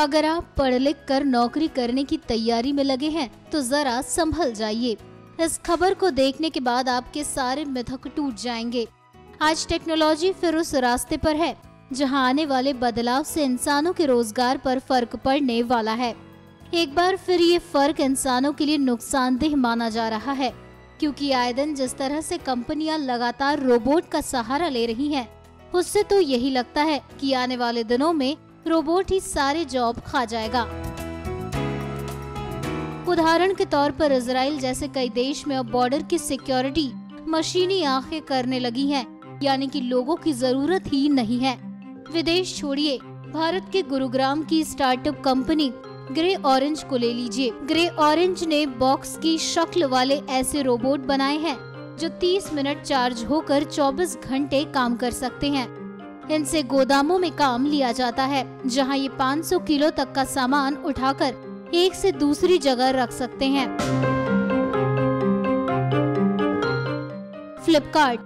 अगर आप पढ़ लिख कर नौकरी करने की तैयारी में लगे हैं तो जरा संभल जाइए। इस खबर को देखने के बाद आपके सारे मिथक टूट जाएंगे। आज टेक्नोलॉजी फिर उस रास्ते पर है जहां आने वाले बदलाव से इंसानों के रोजगार पर फर्क पड़ने वाला है। एक बार फिर ये फर्क इंसानों के लिए नुकसानदेह माना जा रहा है, क्योंकि आए दिन जिस तरह से कंपनियां लगातार रोबोट का सहारा ले रही हैं, उससे तो यही लगता है कि आने वाले दिनों में रोबोट ही सारे जॉब खा जाएगा। उदाहरण के तौर पर इजराइल जैसे कई देश में अब बॉर्डर की सिक्योरिटी मशीनी आंखें करने लगी है, यानी कि लोगों की जरूरत ही नहीं है। विदेश छोड़िए, भारत के गुरुग्राम की स्टार्टअप कंपनी ग्रे ऑरेंज को ले लीजिए। ग्रे ऑरेंज ने बॉक्स की शक्ल वाले ऐसे रोबोट बनाए हैं जो 30 मिनट चार्ज होकर 24 घंटे काम कर सकते हैं। इनसे गोदामों में काम लिया जाता है, जहां ये 500 किलो तक का सामान उठाकर एक से दूसरी जगह रख सकते हैं। फ्लिपकार्ट,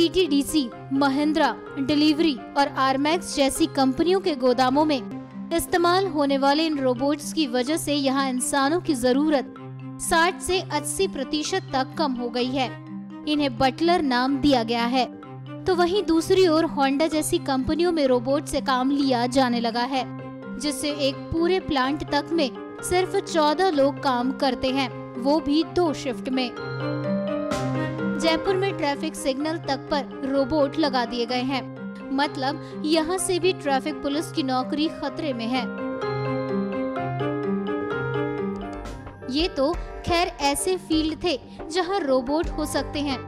DTDC, महिंद्रा डिलीवरी और आर्मेक्स जैसी कंपनियों के गोदामों में इस्तेमाल होने वाले इन रोबोट्स की वजह से यहाँ इंसानों की जरूरत 60 से 80% तक कम हो गई है। इन्हें बटलर नाम दिया गया है। तो वहीं दूसरी ओर होंडा जैसी कंपनियों में रोबोट से काम लिया जाने लगा है, जिससे एक पूरे प्लांट तक में सिर्फ 14 लोग काम करते हैं, वो भी 2 शिफ्ट में। जयपुर में ट्रैफिक सिग्नल तक पर रोबोट लगा दिए गए हैं, मतलब यहाँ से भी ट्रैफिक पुलिस की नौकरी खतरे में है। ये तो खैर ऐसे फील्ड थे जहाँ रोबोट हो सकते हैं,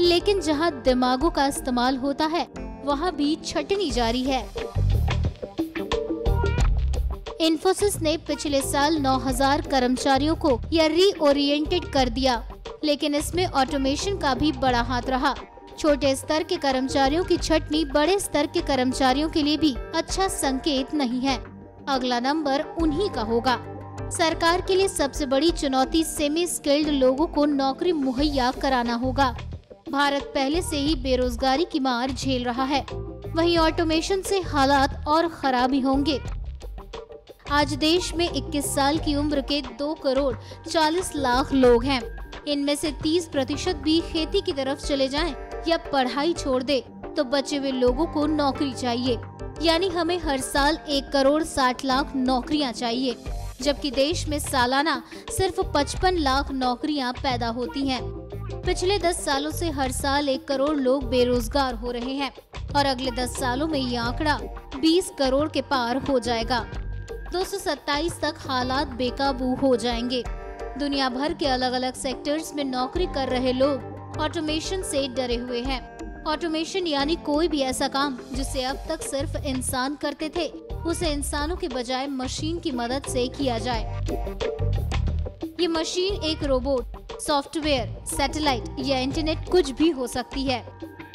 लेकिन जहाँ दिमागों का इस्तेमाल होता है वहाँ भी छटनी जारी है। इन्फोसिस ने पिछले साल 9000 कर्मचारियों को या रीओरिएंटेड कर दिया, लेकिन इसमें ऑटोमेशन का भी बड़ा हाथ रहा। छोटे स्तर के कर्मचारियों की छटनी बड़े स्तर के कर्मचारियों के लिए भी अच्छा संकेत नहीं है। अगला नंबर उन्हीं का होगा। सरकार के लिए सबसे बड़ी चुनौती सेमी स्किल्ड लोगों को नौकरी मुहैया कराना होगा। भारत पहले से ही बेरोजगारी की मार झेल रहा है, वहीं ऑटोमेशन से हालात और खराब ही होंगे। आज देश में 21 साल की उम्र के 2,40,00,000 लोग हैं। इनमें से 30% भी खेती की तरफ चले जाएं या पढ़ाई छोड़ दे तो बचे हुए लोगों को नौकरी चाहिए, यानी हमें हर साल 1,60,00,000 नौकरियां चाहिए, जबकि देश में सालाना सिर्फ 55 लाख नौकरियां पैदा होती हैं। पिछले 10 सालों से हर साल 1 करोड़ लोग बेरोजगार हो रहे हैं और अगले 10 सालों में ये आंकड़ा 20 करोड़ के पार हो जाएगा। 227 तक हालात बेकाबू हो जाएंगे। दुनिया भर के अलग अलग सेक्टर्स में नौकरी कर रहे लोग ऑटोमेशन से डरे हुए हैं। ऑटोमेशन यानी कोई भी ऐसा काम जिसे अब तक सिर्फ इंसान करते थे, उसे इंसानों के बजाय मशीन की मदद से किया जाए। ये मशीन एक रोबोट, सॉफ्टवेयर, सैटेलाइट या इंटरनेट कुछ भी हो सकती है।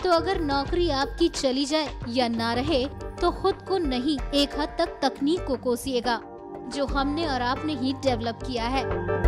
तो अगर नौकरी आपकी चली जाए या ना रहे तो खुद को नहीं, एक हद तक तकनीक को कोसिएगा, जो हमने और आपने ही डेवलप किया है।